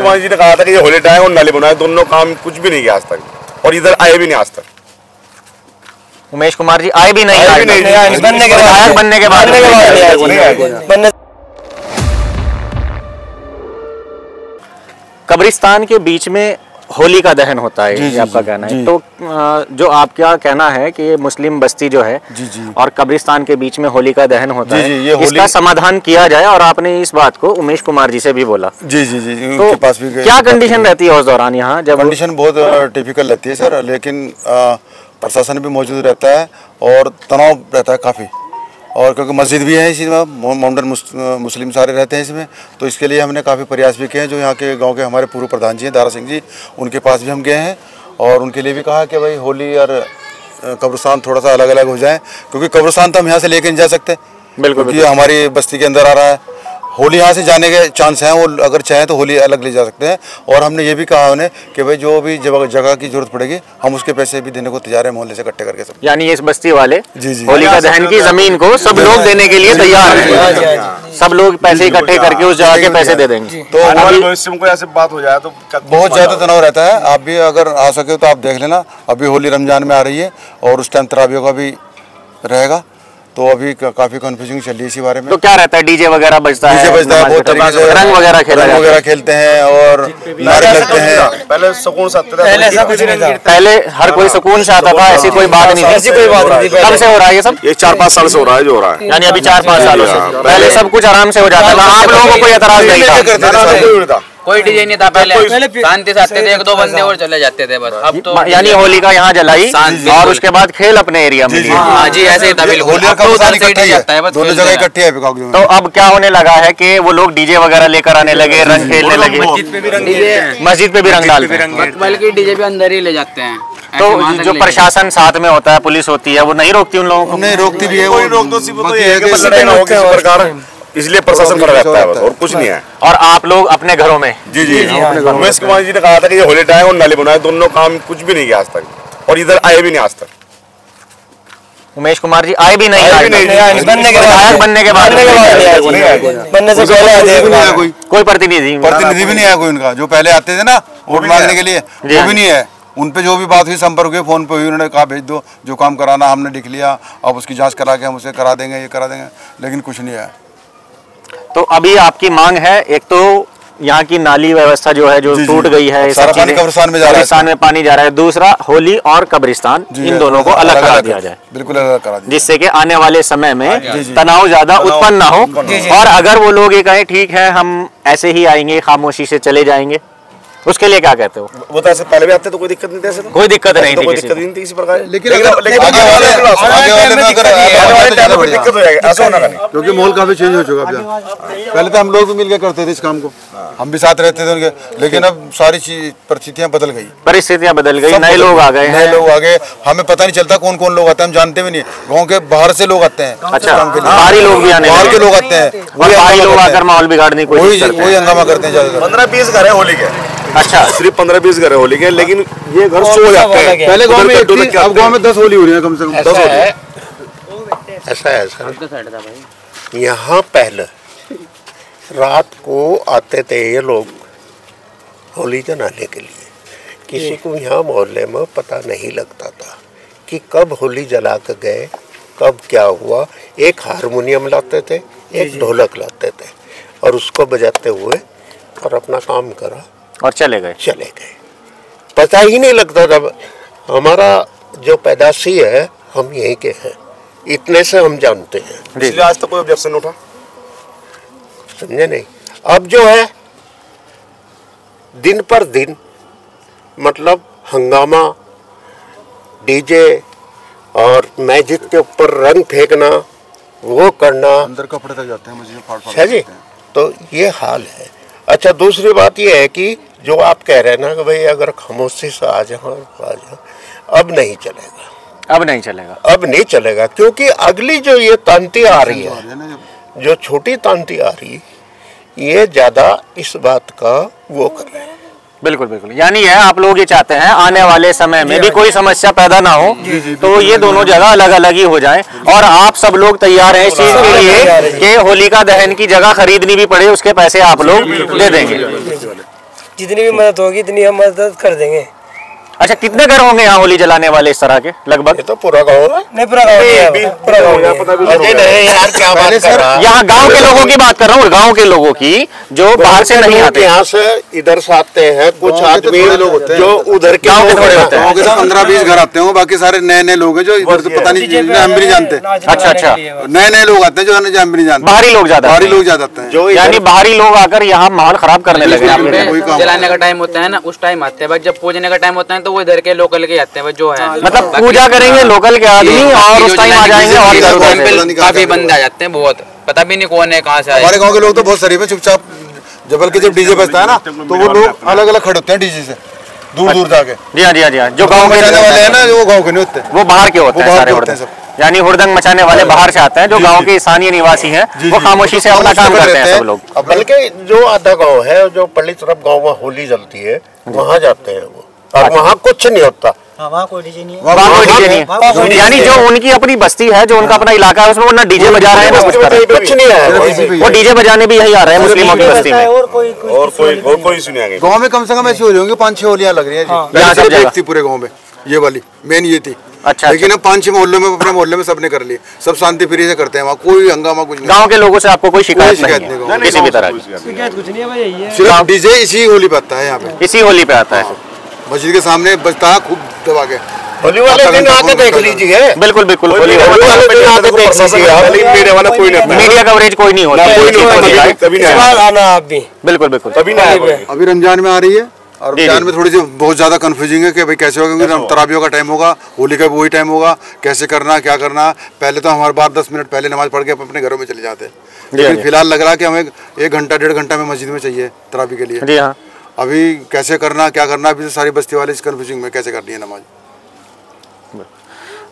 कुमार जी ने कहा था कि ये होले टाइम और नाले बनाए, दोनों काम कुछ भी नहीं किया आज तक, और इधर आए भी नहीं आज तक। उमेश कुमार जी आए भी नहीं, बनने के बाद। कब्रिस्तान के बीच में होली का दहन होता है, ये आपका कहना है, तो जो आपका कहना है कि ये मुस्लिम बस्ती जो है और कब्रिस्तान के बीच में होली का दहन होता है, इसका समाधान किया जाए, और आपने इस बात को उमेश कुमार जी से भी बोला। जी जी जी, तो क्या कंडीशन रहती है उस दौरान? यहाँ जब कंडीशन बहुत टिपिकल रहती है सर, लेकिन प्रशासन भी मौजूद रहता है और तनाव रहता है काफ़ी, और क्योंकि मस्जिद भी है इसमें, माउंटेन मुस्लिम सारे रहते हैं इसमें, तो इसके लिए हमने काफ़ी प्रयास भी किए हैं। जो यहाँ के गांव के हमारे पूर्व प्रधान जी हैं दारा सिंह जी, उनके पास भी हम गए हैं और उनके लिए भी कहा कि भाई होली और कब्रिस्तान थोड़ा सा अलग अलग हो जाए, क्योंकि कब्रिस्तान तो हम यहाँ से लेके नहीं जा सकते, बिल्कुल ये हमारी बस्ती के अंदर आ रहा है। होली यहाँ से जाने के चांस हैं, वो अगर चाहें तो होली अलग ले जा सकते हैं, और हमने ये भी कहा उन्हें कि भाई जो भी जगह की जरूरत पड़ेगी हम उसके पैसे भी देने को तैयार है, मोहल्ले से इकट्ठे करके सब। यानी इस बस्ती वाले होली का दहन की जमीन को सब लोग देने के लिए तैयार हैं, सब लोग पैसे इकट्ठे करके उस जगह के पैसे दे देंगे। तो भविष्य में ऐसे बात हो जाए तो बहुत ज़्यादा तनाव रहता है। आप भी अगर आ सके तो आप देख लेना, अभी होली रमजान में आ रही है और उस टाइम तरावियों का भी रहेगा, तो अभी काफी कंफ्यूजिंग चल रही है इसी बारे में। तो क्या रहता है, डीजे वगैरह बजता है, बहुत तरीके से रंग वगैरह खेलते हैं और नारे लगते हैं। पहले सुकून से आता था, पहले हर कोई सुकून से आता था, ऐसी कोई बात नहीं थी। कब से हो रहा है ये सब? ये 4-5 साल से हो रहा है जो हो रहा है, यानी अभी 4-5 सालों से। पहले सब कुछ आराम से हो जाता था, आप लोगों को कोई एतराज नहीं था, कोई डीजे नहीं था, पहले शांति से आते थे, 1-2 बंदे और चले जाते थे बस। अब तो यानी होली का यहाँ जलाई और उसके बाद खेल अपने एरिया में। हाँ जी, ऐसे ही दोनों जगह इकट्ठे है। तो अब क्या होने लगा है कि वो लोग डीजे वगैरह लेकर आने लगे, रंग खेलने लगे, मस्जिद पे भी रंग डालते हैं, बल्कि डीजे भी अंदर ही ले जाते हैं। तो जो प्रशासन साथ में होता है, पुलिस होती है, वो नहीं रोकती उन लोगों को? नहीं रोकती भी है, इसलिए प्रशासन कर रहता है बस, और कुछ नहीं है। और आप लोग अपने घरों में? जी जी, उमेश कुमार जी ने कहा था कि ये होली टाइम और नाले बनाए, दोनों काम कुछ भी नहीं किया आज तक, और इधर आए भी नहीं आज तक। उमेश कुमार जी आए भी नहीं, बनने से पहले कोई प्रतिनिधि भी नहीं आया कोई उनका, जो पहले आते थे ना वोट मांगने के लिए, वो भी नहीं है। उन पे जो भी बात हुई, संपर्क हुए, फोन पे हुई, उन्होंने कहा भेज दो जो काम कराना, हमने लिख लिया, अब उसकी जाँच करा के हम उसे करा देंगे, ये करा देंगे, लेकिन कुछ नहीं है। तो अभी आपकी मांग है, एक तो यहाँ की नाली व्यवस्था जो है, जो टूट गई है, कब्रिस्तान में पानी जा रहा है, दूसरा होली और कब्रिस्तान इन दोनों को अलग करा दिया जाए, बिल्कुल अलग करा दिया, जिससे कि आने वाले समय में तनाव ज्यादा उत्पन्न ना हो। और अगर वो लोग ये कहें ठीक है हम ऐसे ही आएंगे, खामोशी से चले जाएंगे, उसके लिए क्या कहते हो? वो तो ऐसे पहले भी आते तो कोई दिक्कत नहीं थी, कोई दिक्कत नहीं थी, कोई दिक्कत नहीं थी किसी प्रकार। लेकिन क्योंकि माहौल काफी चेंज हो चुका है, पहले तो हम लोग भी मिलकर करते थे इस काम को, हम भी साथ रहते थे उनके, लेकिन अब सारी परिस्थितियाँ बदल गई, नए लोग आ गए, हमें पता नहीं चलता कौन कौन लोग आते हैं, हम जानते भी नहीं। गाँव के बाहर से लोग आते हैं, बाहरी लोग भी आने, बाहर के लोग आते हैं, बाहरी लोग आकर माहौल बिगाड़ने की कोशिश करते हैं, वही हंगामा करते हैं। ज्यादा 15-20 घर है होली के, अच्छा सिर्फ 15-20 घर होली के, लेकिन ये घर सो जाते हैं। पहले गांव में 1 थी, अब गांव में 10 होली हो रही है, कम से कम 10 होली है। ऐसा है सर, यहाँ पहले रात को आते थे ये लोग होली जलाने के लिए, किसी को यहाँ मोहल्ले में पता नहीं लगता था कि कब होली जला के गए, कब क्या हुआ। एक हारमोनियम लाते थे, एक ढोलक लाते थे, और उसको बजाते हुए और अपना काम करा और चले गए। पता ही नहीं लगता था। हमारा जो पैदाशी है, हम यहीं के हैं, इतने से हम जानते हैं, इसलिए आज तक तो कोई ऑब्जेक्शन उठा, समझे नहीं। अब जो है दिन पर दिन मतलब हंगामा, डीजे और मैजिक के ऊपर रंग फेंकना, वो करना, अंदर कपड़े तक जाते हैं, मुझे फाड़-फाड़ जी। तो ये हाल है। अच्छा, दूसरी बात यह है कि जो आप कह रहे हैं ना कि भाई अगर खामोशी से आ जाओ, अब नहीं चलेगा, क्योंकि अगली जो ये तांती आ रही है, जो छोटी तांती आ रही, ये ज़्यादा इस बात का वो कर रहे हैं। बिल्कुल बिल्कुल, यानी है आप लोग ये चाहते हैं आने वाले समय में भी कोई समस्या पैदा ना हो, तो ये दोनों जगह अलग अलग ही हो जाए। और आप सब लोग तैयार हैं इस चीज के लिए कि होलिका दहन की जगह खरीदनी भी पड़े, उसके पैसे आप लोग दे देंगे। जितनी भी मदद होगी इतनी हम मदद कर देंगे। अच्छा, कितने घर होंगे यहाँ होली जलाने वाले इस तरह के? लगभग तो पूरा गाँव नहीं, पूरा गाँव, यहाँ गाँव के लोगों की बात कर रहा हूँ, गाँव के लोगों की जो बाहर से नहीं आते, यहाँ से इधर से आते हैं कुछ आदमी जो उधर के गाँव के 15-20 घर आते हैं, बाकी सारे नए नए लोग हैं जो इधर से पता नहीं, हम भी नहीं जानते। अच्छा, नए नए लोग आते हैं जो हम भी नहीं जानते, बाहरी लोग ज्यादा आते हैं, जो यानी बाहरी लोग आकर यहाँ माहौल खराब करने लगे। जलाने का टाइम होता है ना, उस टाइम आते हैं, जब पूजने का टाइम होता है वो इधर के लोकल के आते हैं, जो है मतलब पूजा करेंगे लोकल के आदमी, और उस टाइम आ जाएंगे और काफी बंदे आ जाते हैं, बहुत पता भी नहीं कौन है कहाँ से। हमारे गांव के लोग तो बहुत शरीफ है, चुपचाप, जबकि जब डीजे बजता है ना तो वो लोग अलग अलग खड़े होते हैं डीजे से दूर जाके। जी हाँ, जो गाँव के रहने वाले है ना वो गाँव के नहीं होते, वो बाहर के होते हैं, यानी हुड़दंग मचाने वाले बाहर से आते हैं, जो गांव के स्थानीय निवासी हैं, वो खामोशी से अपना काम करते हैं सब लोग। बल्कि जो आधा गाँव है, जो पल्ली तरफ गाँव में होली जलती है वहाँ जाते हैं वो, और वहाँ कुछ नहीं होता, वहाँ कोई डीजे नहीं है, यानी जो उनकी अपनी बस्ती है, जो उनका अपना इलाका है, उसमें वो ना डीजे बजा रहे हैं ना कुछ कर रहे हैं, कुछ नहीं है, वो डीजे बजाने भी यही आ रहे हैं मुस्लिमों की बस्ती में, और कोई सुनिया नहीं। गाँव में कम से कम ऐसी होली होंगी 5-6 होलियाँ लग रही है पूरे गाँव में, ये वाली मेन ये थी। अच्छा, लेकिन अब 5-6 मोहल्लों में, अपने मोहल्ले में सबने कर लिए, सब शांति प्रिय से करते हैं, वहाँ कोई हंगामा कुछ नहीं। गांव के लोगों से आपको कोई शिकायत नहीं किसी भी तरह की? सिर्फ डीजे इसी होली पे आता है, यहाँ पे इसी होली पे आता है, मस्जिद के सामने बजता है खूब दबा के। होली वाले दिन आते देख लीजिए, बिल्कुल होली वाले दिन आते देख लीजिए, मेरे वाला कोई नहीं, मीडिया कवरेज कोई नहीं होता, कोई नहीं। अभी रमजान में आ रही है, और रमजान में थोड़ी सी बहुत ज्यादा कंफ्यूजिंग है कि भाई कैसे होगा, क्योंकि तरावियों का टाइम होगा, होली का भी वही टाइम होगा, कैसे करना क्या करना। पहले तो हमारे बाद 10 मिनट पहले नमाज पढ़ के अपने घरों में चले जाते हैं, लेकिन फिलहाल लग रहा है कि हमें 1 घंटा 1.5 घंटा में मस्जिद में चाहिए तरावी के लिए। अभी कैसे करना क्या करना, अभी सारी बस्ती वाले इस कंफ्यूजिंग में, कैसे करनी है नमाज।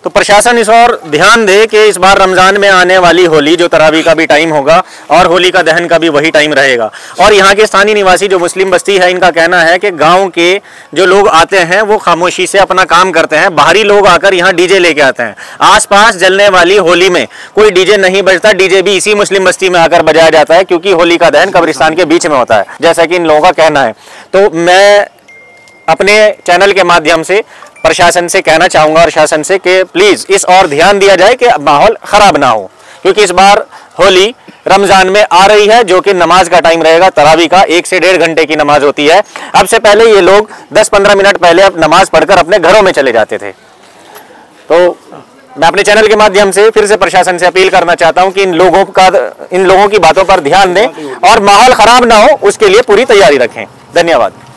तो प्रशासन इस और ध्यान दे कि इस बार रमज़ान में आने वाली होली, जो तरावी का भी टाइम होगा और होली का दहन का भी वही टाइम रहेगा। और यहाँ के स्थानीय निवासी जो मुस्लिम बस्ती है, इनका कहना है कि गांव के जो लोग आते हैं वो खामोशी से अपना काम करते हैं, बाहरी लोग आकर यहाँ डीजे लेके आते हैं। आसपास जलने वाली होली में कोई डीजे नहीं बजता, डीजे भी इसी मुस्लिम बस्ती में आकर बजाया जाता है, क्योंकि होली का दहन कब्रिस्तान के बीच में होता है, जैसा कि इन लोगों का कहना है। तो मैं अपने चैनल के माध्यम से प्रशासन से कहना चाहूँगा, प्रशासन से कि प्लीज़ इस और ध्यान दिया जाए कि माहौल ख़राब ना हो, क्योंकि इस बार होली रमज़ान में आ रही है, जो कि नमाज का टाइम रहेगा, तरावी का 1 से 1.5 घंटे की नमाज होती है। अब से पहले ये लोग 10-15 मिनट पहले अब नमाज पढ़कर अपने घरों में चले जाते थे। तो मैं अपने चैनल के माध्यम से फिर से प्रशासन से अपील करना चाहता हूँ कि इन लोगों की बातों पर ध्यान दें और माहौल ख़राब ना हो, उसके लिए पूरी तैयारी रखें। धन्यवाद।